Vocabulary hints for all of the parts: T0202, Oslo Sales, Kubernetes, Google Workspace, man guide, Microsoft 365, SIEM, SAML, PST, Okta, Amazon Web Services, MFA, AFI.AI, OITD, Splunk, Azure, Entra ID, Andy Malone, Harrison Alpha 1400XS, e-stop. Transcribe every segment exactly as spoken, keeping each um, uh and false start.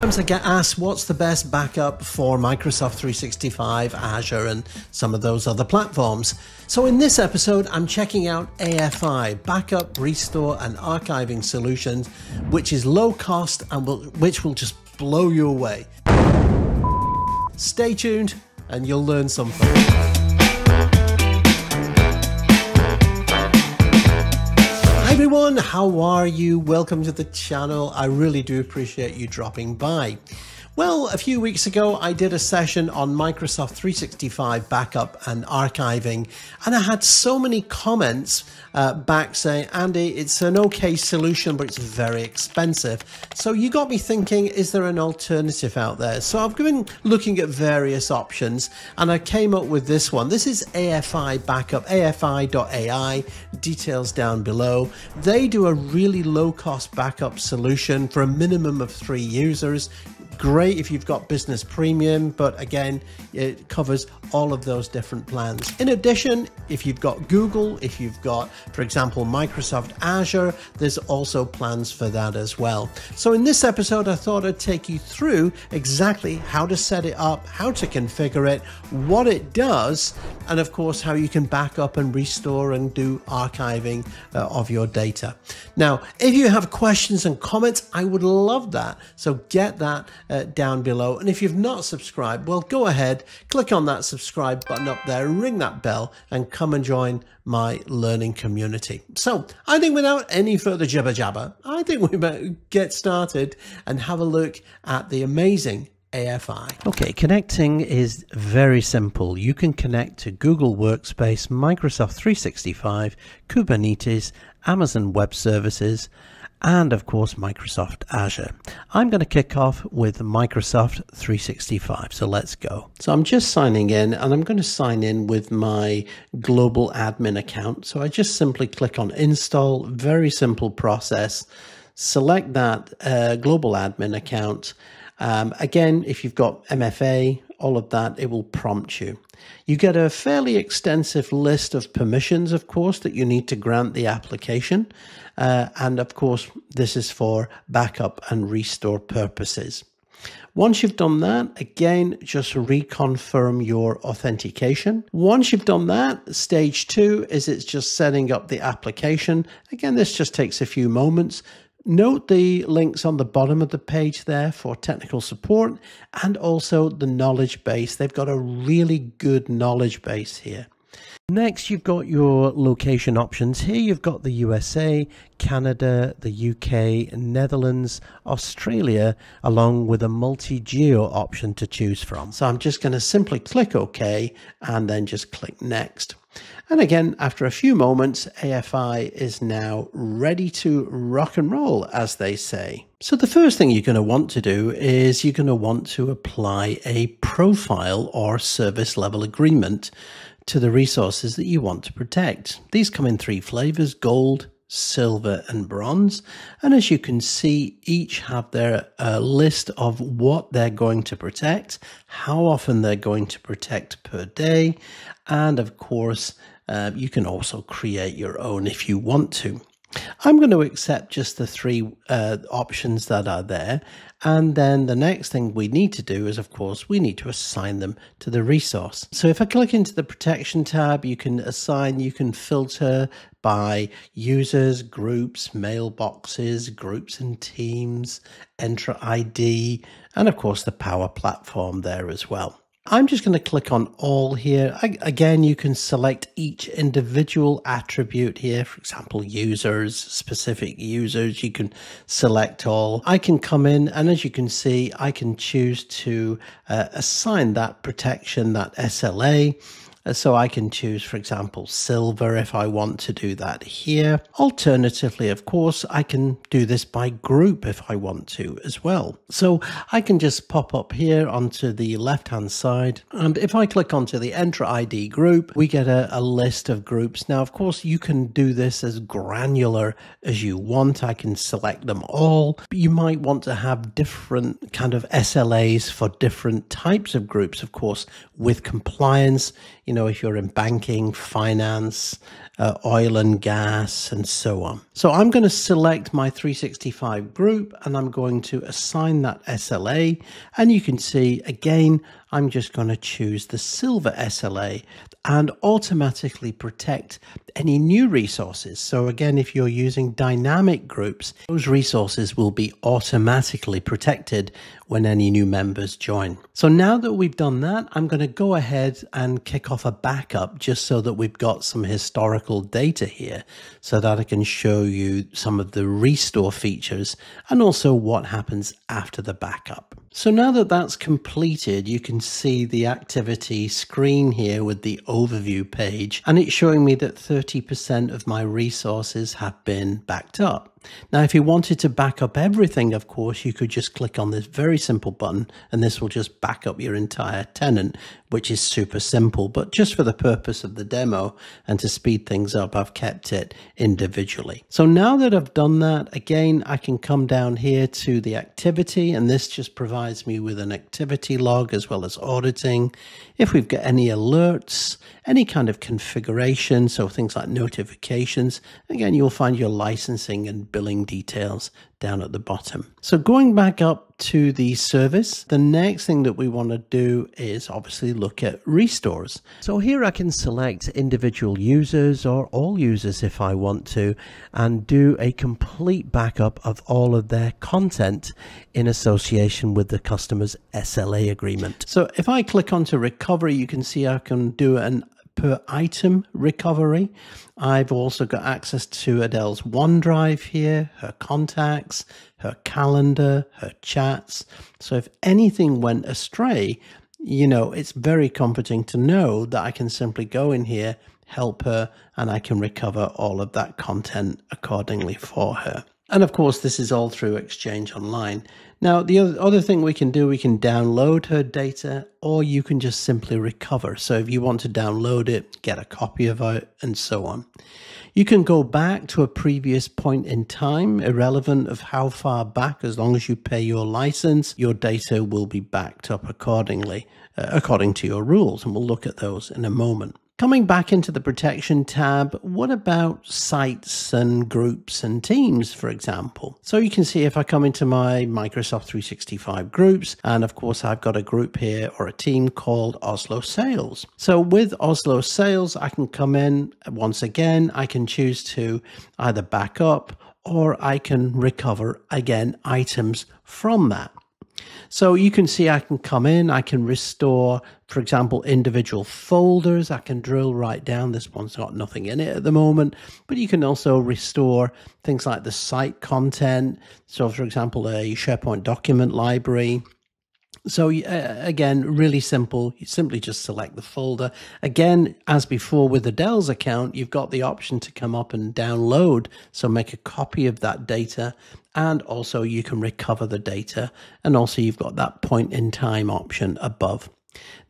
Sometimes I get asked what's the best backup for Microsoft three sixty-five, Azure and some of those other platforms. So in this episode I'm checking out A F I, Backup, Restore and Archiving Solutions, which is low cost and will, which will just blow you away. Stay tuned and you'll learn something. Everyone, how are you? Welcome to the channel. I really do appreciate you dropping by. Well, a few weeks ago I did a session on Microsoft three sixty-five backup and archiving, and I had so many comments uh, back saying, Andy, it's an okay solution but it's very expensive. So you got me thinking, is there an alternative out there? So I've been looking at various options and I came up with this one. This is A F I Backup, A F I dot A I, details down below. They do a really low cost backup solution for a minimum of three users. Great if you've got business premium, but again, it covers all of those different plans. In addition, if you've got Google, if you've got, for example, Microsoft Azure, there's also plans for that as well. So in this episode, I thought I'd take you through exactly how to set it up, how to configure it, what it does, and of course, how you can back up and restore and do archiving uh, of your data. Now, if you have questions and comments, I would love that. So get that Uh, down below, and if you've not subscribed, well, go ahead, click on that subscribe button up there, ring that bell, and come and join my learning community. So I think without any further jibber jabber, I think we better get started and have a look at the amazing A F I. Okay, connecting is very simple. You can connect to Google Workspace, Microsoft three sixty-five, Kubernetes, Amazon Web Services, and of course Microsoft Azure. I'm going to kick off with Microsoft three sixty-five, so let's go. So I'm just signing in, and I'm going to sign in with my global admin account. So I just simply click on install, very simple process, select that uh, global admin account. Um, again, if you've got M F A, all of that, it will prompt you. You get a fairly extensive list of permissions, of course, that you need to grant the application. Uh, and of course, this is for backup and restore purposes. Once you've done that, again, just reconfirm your authentication. Once you've done that, stage two is it's just setting up the application. Again, this just takes a few moments. Note the links on the bottom of the page there for technical support and also the knowledge base. They've got a really good knowledge base here. Next, you've got your location options. Here you've got the U S A, Canada, the U K, Netherlands, Australia, along with a multi-geo option to choose from. So I'm just going to simply click OK and then just click Next. And again, after a few moments, A F I is now ready to rock and roll, as they say. So the first thing you're going to want to do is you're going to want to apply a profile or service level agreement to the resources that you want to protect. These come in three flavors: gold, silver and bronze, and as you can see, each have their uh, list of what they're going to protect, how often they're going to protect per day, and of course uh, you can also create your own if you want to. I'm going to accept just the three uh, options that are there, and then the next thing we need to do is, of course, we need to assign them to the resource. So if I click into the protection tab, you can assign, you can filter by users, groups, mailboxes, groups and teams, Entra I D, and of course the Power Platform there as well. I'm just going to click on all here. I, again, you can select each individual attribute here. For example, users, specific users, you can select all. I can come in and as you can see, I can choose to uh, assign that protection, that S L A. So I can choose, for example, silver if I want to do that here. Alternatively, of course, I can do this by group if I want to as well. So I can just pop up here onto the left-hand side. And if I click onto the Entra I D group, we get a, a list of groups. Now, of course, you can do this as granular as you want. I can select them all. But you might want to have different kind of S L As for different types of groups, of course, with compliance. You know, if you're in banking, finance, uh, oil and gas, and so on. So I'm going to select my three sixty-five group and I'm going to assign that S L A. And you can see again, I'm just going to choose the silver S L A and automatically protect any new resources. So again, if you're using dynamic groups, those resources will be automatically protected when any new members join. So now that we've done that, I'm going to go ahead and kick off a backup just so that we've got some historical data here so that I can show you some of the restore features and also what happens after the backup. So now that that's completed, you can see the activity screen here with the overview page, and it's showing me that thirty percent of my resources have been backed up. Now, if you wanted to back up everything, of course, you could just click on this very simple button and this will just back up your entire tenant, which is super simple. But just for the purpose of the demo and to speed things up, I've kept it individually. So now that I've done that, again, I can come down here to the activity, and this just provides me with an activity log as well as auditing. If we've got any alerts, any kind of configuration, so things like notifications, again, you'll find your licensing and billing details down at the bottom. So going back up to the service, the next thing that we want to do is obviously look at restores. So here I can select individual users or all users if I want to, and do a complete backup of all of their content in association with the customer's S L A agreement. So if I click onto recovery, you can see I can do an per item recovery. I've also got access to Adele's OneDrive here, her contacts, her calendar, her chats. So if anything went astray, you know, it's very comforting to know that I can simply go in here, help her, and I can recover all of that content accordingly for her. And of course, this is all through Exchange Online. Now, the other thing we can do, we can download her data, or you can just simply recover. So if you want to download it, get a copy of it, and so on. You can go back to a previous point in time, irrelevant of how far back. As long as you pay your license, your data will be backed up accordingly, uh, according to your rules. And we'll look at those in a moment. Coming back into the protection tab, what about sites and groups and teams, for example? So you can see if I come into my Microsoft three sixty-five groups, and of course I've got a group here or a team called Oslo Sales. So with Oslo Sales, I can come in once again, I can choose to either back up or I can recover again items from that. So you can see I can come in, I can restore, for example, individual folders. I can drill right down. This one's got nothing in it at the moment, but you can also restore things like the site content. So for example, a SharePoint document library. So uh, again, really simple. You simply just select the folder. Again, as before with Adele's account, you've got the option to come up and download. So make a copy of that data, and also you can recover the data. And also you've got that point in time option above.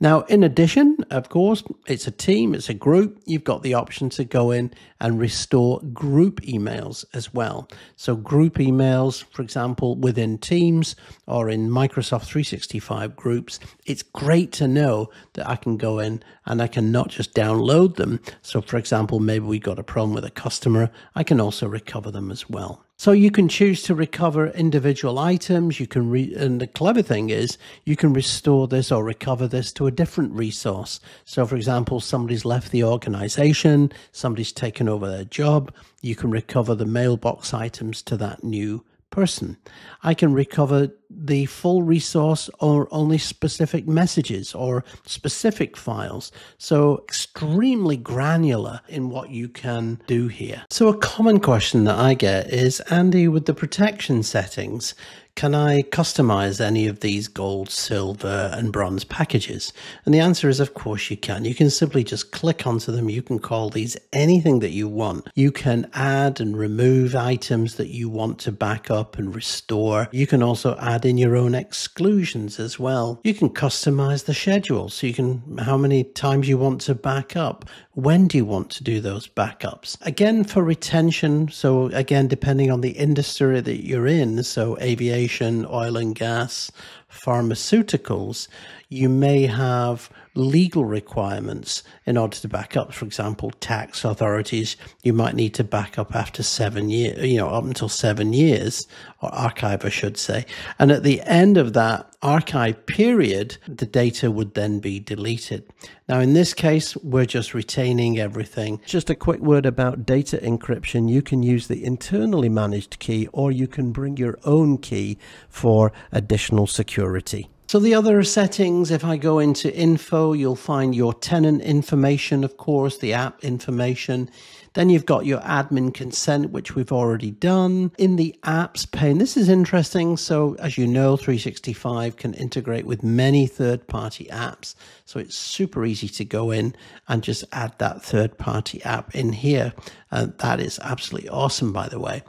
Now, in addition, of course, it's a team, it's a group. You've got the option to go in and restore group emails as well. So group emails, for example, within Teams or in Microsoft three sixty-five groups, it's great to know that I can go in and I can not just download them. So for example, maybe we got a problem with a customer, I can also recover them as well. So you can choose to recover individual items. You can re and the clever thing is you can restore this or recover this to a different resource. So for example, somebody's left the organization, somebody's taken over their job. You can recover the mailbox items to that new person. I can recover the full resource or only specific messages or specific files. So extremely granular in what you can do here. So a common question that I get is, Andy, with the protection settings, can I customize any of these gold, silver, and bronze packages? And the answer is, of course you can. You can simply just click onto them. You can call these anything that you want. You can add and remove items that you want to back up and restore. You can also add in your own exclusions as well. You can customize the schedule. So you can, how many times you want to back up. When do you want to do those backups? Again, for retention. So again, depending on the industry that you're in. So aviation, oil and gas, pharmaceuticals, you may have legal requirements in order to back up. For example, tax authorities, you might need to back up after seven years, you know, up until seven years, or archive, I should say. And at the end of that archive period, the data would then be deleted. Now, in this case, we're just retaining everything. Just a quick word about data encryption. You can use the internally managed key, or you can bring your own key for additional security. So the other settings, if I go into info, you'll find your tenant information, of course, the app information. Then you've got your admin consent, which we've already done. In the apps pane, this is interesting. So as you know, three sixty-five can integrate with many third-party apps. So it's super easy to go in and just add that third-party app in here. Uh, that is absolutely awesome, by the way.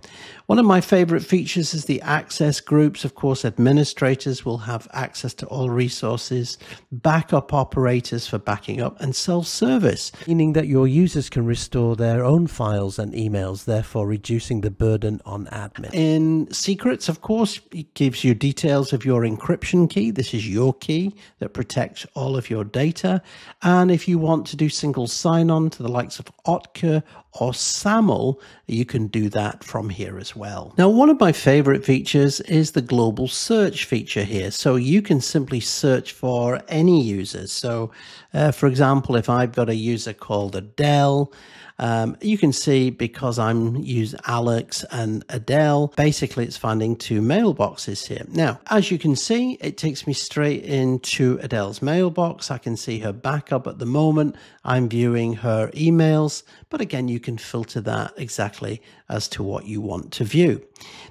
One of my favorite features is the access groups. Of course, administrators will have access to all resources, backup operators for backing up, and self-service, meaning that your users can restore their own files and emails, therefore reducing the burden on admin. In secrets, of course, it gives you details of your encryption key. This is your key that protects all of your data. And if you want to do single sign-on to the likes of Okta or SAML, you can do that from here as well. Now, one of my favorite features is the global search feature here. So you can simply search for any users. So uh, for example, if I've got a user called Adele, um, you can see because I'm use Alex and Adele, basically it's finding two mailboxes here. Now, as you can see, it takes me straight into Adele's mailbox. I can see her backup at the moment. I'm viewing her emails, but again, you can filter that exactly as to what you want to view.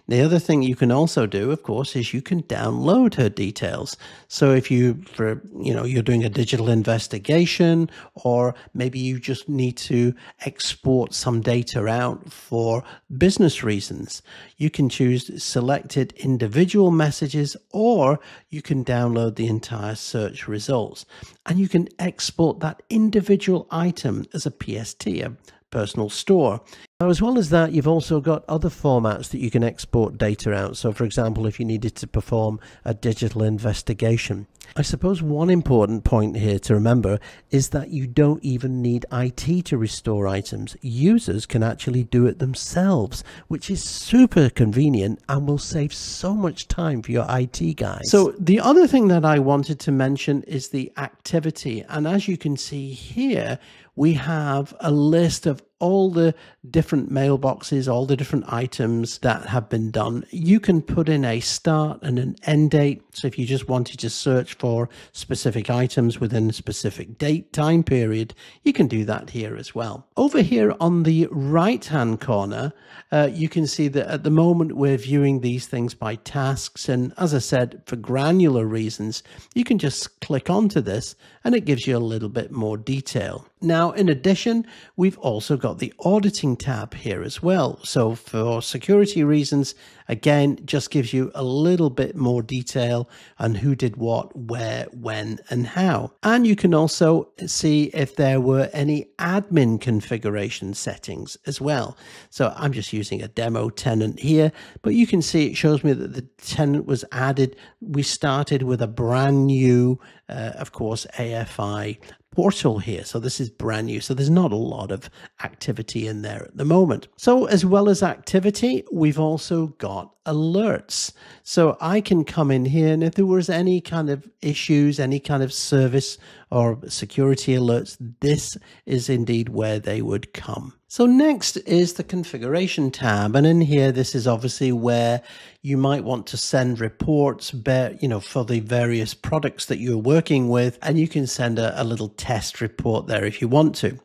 The other thing you can also do, of course, is you can download her details. So if you, for, you know, you're doing a digital investigation, or maybe you just need to export some data out for business reasons, you can choose selected individual messages, or you can download the entire search results. And you can export that individual item as a P S T, a personal store. Now, as well as that, you've also got other formats that you can export data out. So for example, if you needed to perform a digital investigation. I suppose one important point here to remember is that you don't even need I T to restore items. Users can actually do it themselves, which is super convenient and will save so much time for your I T guys. So the other thing that I wanted to mention is the activity. And as you can see here, we have a list of all the different mailboxes, all the different items that have been done. You can put in a start and an end date. So if you just wanted to search for specific items within a specific date time period, you can do that here as well. Over here on the right hand corner, uh, you can see that at the moment we're viewing these things by tasks. And as I said, for granular reasons, you can just click onto this and it gives you a little bit more detail. Now, in addition, we've also got the auditing tab here as well. So for security reasons, again, just gives you a little bit more detail on who did what, where, when, and how. And you can also see if there were any admin configuration settings as well. So I'm just using a demo tenant here, but you can see it shows me that the tenant was added. We started with a brand new, uh, of course, A F I portal here. So this is brand new. So there's not a lot of activity in there at the moment. So as well as activity, we've also got alerts. So I can come in here, and if there was any kind of issues, any kind of service or security alerts, this is indeed where they would come. So next is the configuration tab. And in here, this is obviously where you might want to send reports, you know, for the various products that you're working with. And you can send a, a little test report there if you want to.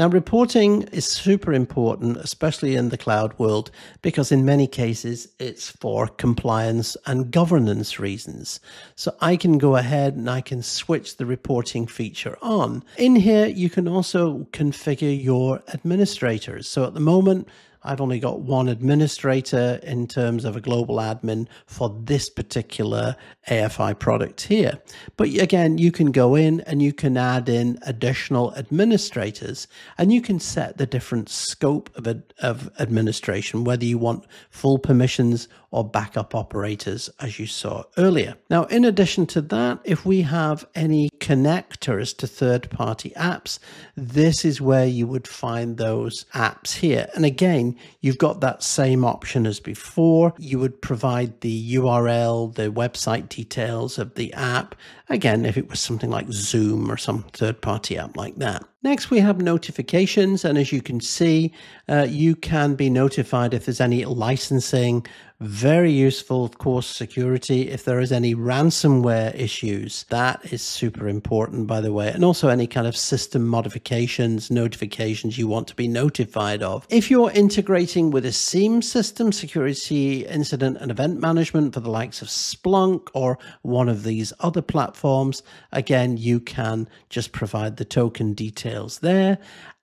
Now, reporting is super important, especially in the cloud world, because in many cases, it's for compliance and governance reasons. So I can go ahead and I can switch the reporting feature on. In here, you can also configure your administrators. So at the moment, I've only got one administrator in terms of a global admin for this particular A F I product here. But again, you can go in and you can add in additional administrators, and you can set the different scope of, ad of administration, whether you want full permissions or backup operators, as you saw earlier. Now, in addition to that, if we have any connectors to third-party apps, this is where you would find those apps here. And again, you've got that same option as before. You would provide the U R L, the website details of the app. Again, if it was something like Zoom or some third-party app like that. Next, we have notifications, and as you can see, uh, you can be notified if there's any licensing. Very useful, of course, security. If there is any ransomware issues, that is super important, by the way, and also any kind of system modifications, notifications you want to be notified of. If you're integrating with a SIEM system, security incident and event management for the likes of Splunk or one of these other platforms, again, you can just provide the token details there.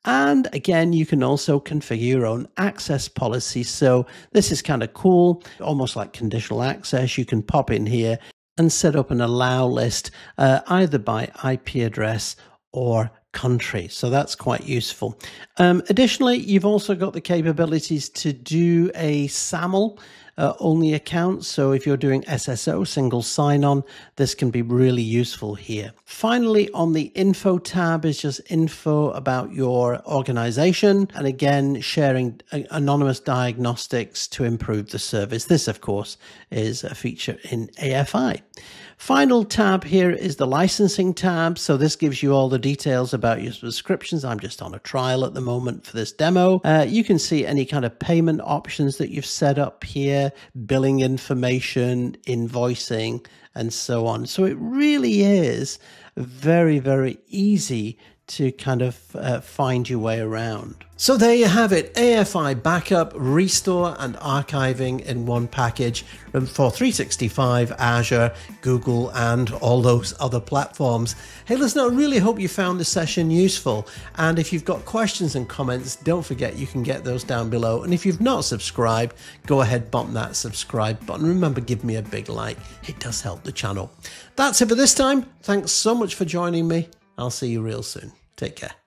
And again, you can also configure your own access policy. So this is kind of cool, almost like conditional access. You can pop in here and set up an allow list uh, either by I P address or country. So that's quite useful. Um, additionally, you've also got the capabilities to do a SAML Uh, only accounts. So if you're doing S S O, single sign-on, this can be really useful here. Finally, on the info tab is just info about your organization. And again, sharing uh, anonymous diagnostics to improve the service. This, of course, is a feature in A F I. Final tab here is the licensing tab. So this gives you all the details about your subscriptions. I'm just on a trial at the moment for this demo. Uh, you can see any kind of payment options that you've set up here, billing information, invoicing, and so on. So it really is very, very easy to kind of uh, find your way around. So there you have it, A F I backup, restore and archiving in one package for three sixty-five, Azure, Google and all those other platforms. Hey listener, I really hope you found this session useful, and if you've got questions and comments, don't forget you can get those down below, and if you've not subscribed, go ahead, bump that subscribe button. Remember, give me a big like, it does help the channel. That's it for this time. Thanks so much for joining me. I'll see you real soon. Take care.